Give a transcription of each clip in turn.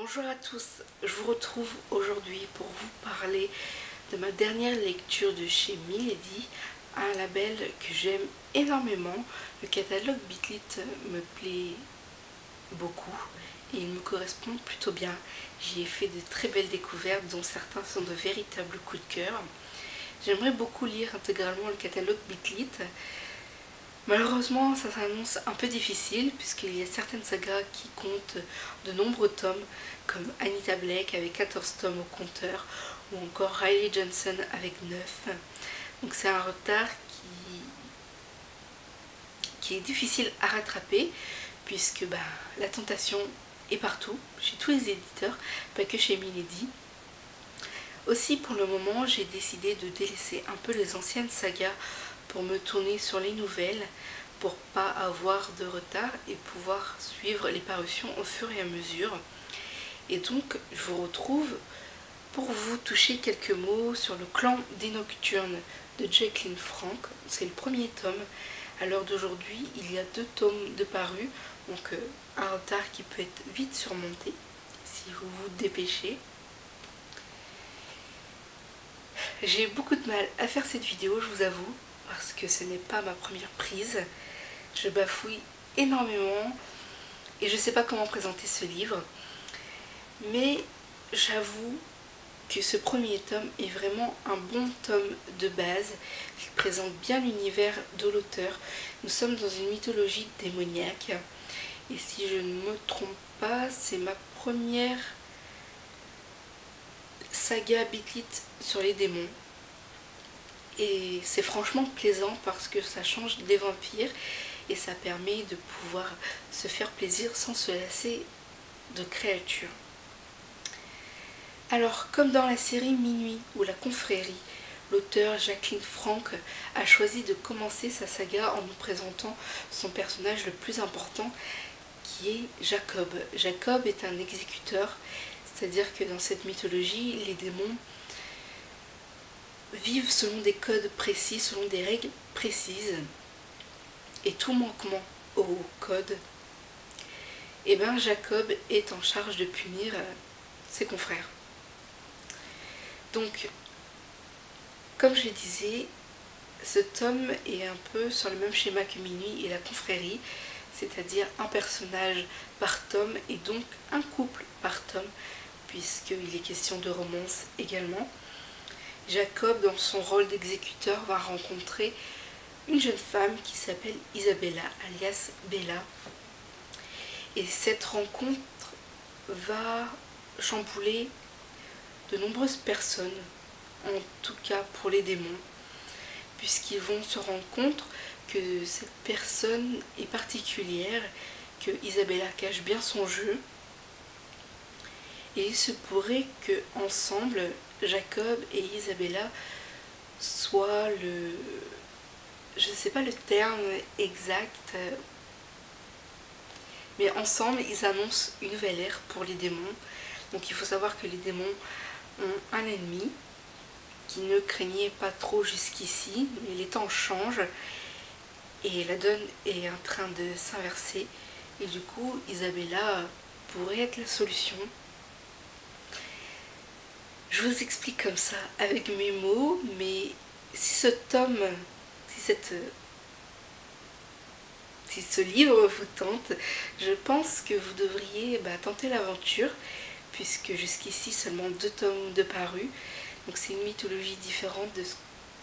Bonjour à tous, je vous retrouve aujourd'hui pour vous parler de ma dernière lecture de chez Milady, un label que j'aime énormément. Le catalogue Beatlit me plaît beaucoup et il me correspond plutôt bien. J'y ai fait de très belles découvertes dont certains sont de véritables coups de cœur. J'aimerais beaucoup lire intégralement le catalogue Beatlit. Malheureusement, ça s'annonce un peu difficile puisqu'il y a certaines sagas qui comptent de nombreux tomes comme Anita Blake avec 14 tomes au compteur ou encore Riley Johnson avec 9. Donc c'est un retard qui est difficile à rattraper puisque la tentation est partout, chez tous les éditeurs, pas que chez Milady. Aussi pour le moment, j'ai décidé de délaisser un peu les anciennes sagas pour me tourner sur les nouvelles, pour pas avoir de retard et pouvoir suivre les parutions au fur et à mesure. Et donc je vous retrouve pour vous toucher quelques mots sur Le Clan des Nocturnes de Jacquelyn Frank. C'est le premier tome. À l'heure d'aujourd'hui, il y a 2 tomes de parus, donc un retard qui peut être vite surmonté si vous vous dépêchez. J'ai eu beaucoup de mal à faire cette vidéo, je vous avoue, parce que ce n'est pas ma première prise. Je bafouille énormément et je ne sais pas comment présenter ce livre. Mais j'avoue que ce premier tome est vraiment un bon tome de base qui présente bien l'univers de l'auteur. Nous sommes dans une mythologie démoniaque. Et si je ne me trompe pas, c'est ma première saga Beatlit sur les démons. Et c'est franchement plaisant parce que ça change des vampires et ça permet de pouvoir se faire plaisir sans se lasser de créatures. Alors, comme dans la série Minuit ou La Confrérie, l'auteur Jacquelyn Frank a choisi de commencer sa saga en nous présentant son personnage le plus important qui est Jacob. Jacob est un exécuteur, c'est-à-dire que dans cette mythologie, les démons vivent selon des codes précis, selon des règles précises, et tout manquement au code, et Jacob est en charge de punir ses confrères. Donc, comme je le disais, ce tome est un peu sur le même schéma que Minuit et La Confrérie, c'est-à-dire un personnage par tome et donc un couple par tome, puisqu'il est question de romance également. Jacob, dans son rôle d'exécuteur, va rencontrer une jeune femme qui s'appelle Isabella, alias Bella. Et cette rencontre va chambouler de nombreuses personnes, en tout cas pour les démons, puisqu'ils vont se rendre compte que cette personne est particulière, que Isabella cache bien son jeu. Et il se pourrait qu'ensemble, Jacob et Isabella soient le... je ne sais pas le terme exact, mais ensemble, ils annoncent une nouvelle ère pour les démons. Donc il faut savoir que les démons ont un ennemi qui ne craignait pas trop jusqu'ici, mais les temps changent et la donne est en train de s'inverser. Et du coup, Isabella pourrait être la solution. Je vous explique comme ça, avec mes mots, mais si ce livre vous tente, je pense que vous devriez tenter l'aventure, puisque jusqu'ici seulement 2 tomes de parus. Donc c'est une mythologie différente de ce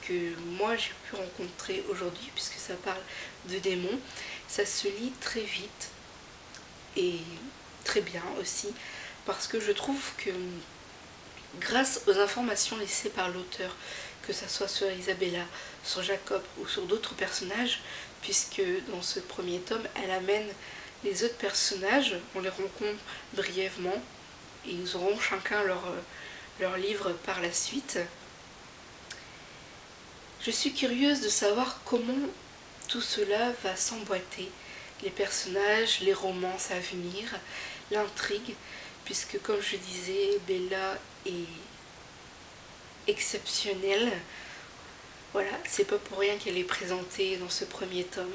que moi j'ai pu rencontrer aujourd'hui, puisque ça parle de démons. Ça se lit très vite, et très bien aussi, parce que je trouve que... grâce aux informations laissées par l'auteur, que ce soit sur Isabella, sur Jacob ou sur d'autres personnages, puisque dans ce premier tome, elle amène les autres personnages, on les rencontre brièvement, et ils auront chacun leur livre par la suite. Je suis curieuse de savoir comment tout cela va s'emboîter, les personnages, les romances à venir, l'intrigue, puisque comme je disais, Bella est exceptionnelle. Voilà, c'est pas pour rien qu'elle est présentée dans ce premier tome.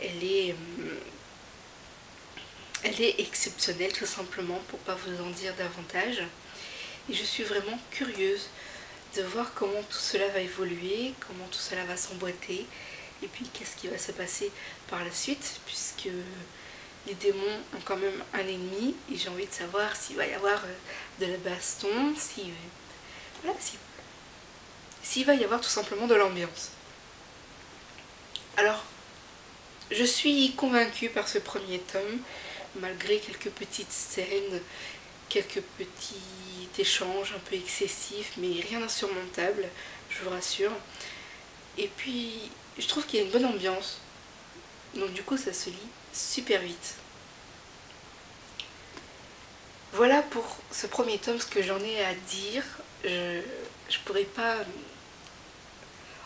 Elle est Elle est exceptionnelle tout simplement, pour pas vous en dire davantage. Et je suis vraiment curieuse de voir comment tout cela va évoluer, comment tout cela va s'emboîter, et puis qu'est-ce qui va se passer par la suite, puisque les démons ont quand même un ennemi, et j'ai envie de savoir s'il va y avoir de la baston, s'il va y avoir tout simplement de l'ambiance. Alors, je suis convaincue par ce premier tome, malgré quelques petites scènes, quelques petits échanges un peu excessifs, mais rien d'insurmontable, je vous rassure. Et puis, je trouve qu'il y a une bonne ambiance, donc du coup ça se lit super vite. Voilà pour ce premier tome ce que j'en ai à dire. Je pourrais pas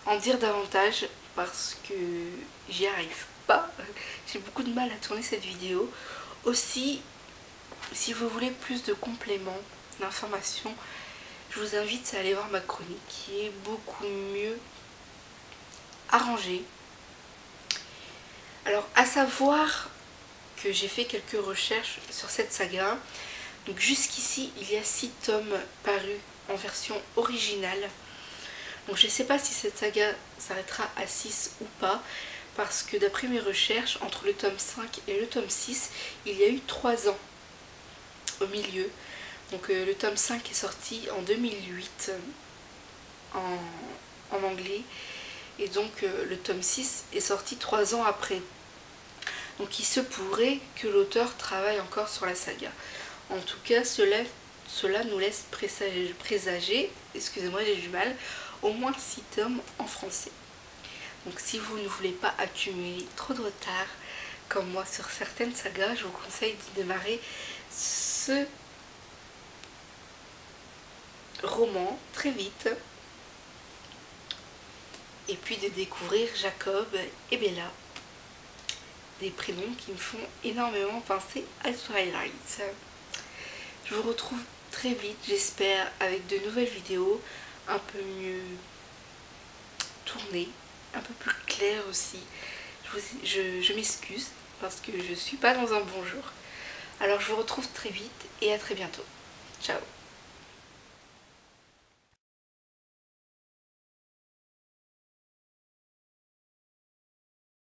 en dire davantage parce que j'y arrive pas. J'ai beaucoup de mal à tourner cette vidéo. Aussi, si vous voulez plus de compléments, d'informations, je vous invite à aller voir ma chronique qui est beaucoup mieux arrangée. Alors, à savoir que j'ai fait quelques recherches sur cette saga. Donc jusqu'ici, il y a 6 tomes parus en version originale. Donc je ne sais pas si cette saga s'arrêtera à 6 ou pas, parce que d'après mes recherches, entre le tome 5 et le tome 6, il y a eu 3 ans au milieu. Donc le tome 5 est sorti en 2008 en anglais. Et donc le tome 6 est sorti 3 ans après. Donc il se pourrait que l'auteur travaille encore sur la saga. En tout cas, cela nous laisse présager, excusez-moi j'ai du mal, au moins 6 tomes en français. Donc si vous ne voulez pas accumuler trop de retard, comme moi sur certaines sagas, je vous conseille de démarrer ce roman très vite. Et puis de découvrir Jacob et Bella, des prénoms qui me font énormément penser à Twilight. Je vous retrouve très vite, j'espère, avec de nouvelles vidéos un peu mieux tournées, un peu plus claires aussi. Je m'excuse parce que je suis pas dans un bon jour. Alors je vous retrouve très vite et à très bientôt. Ciao.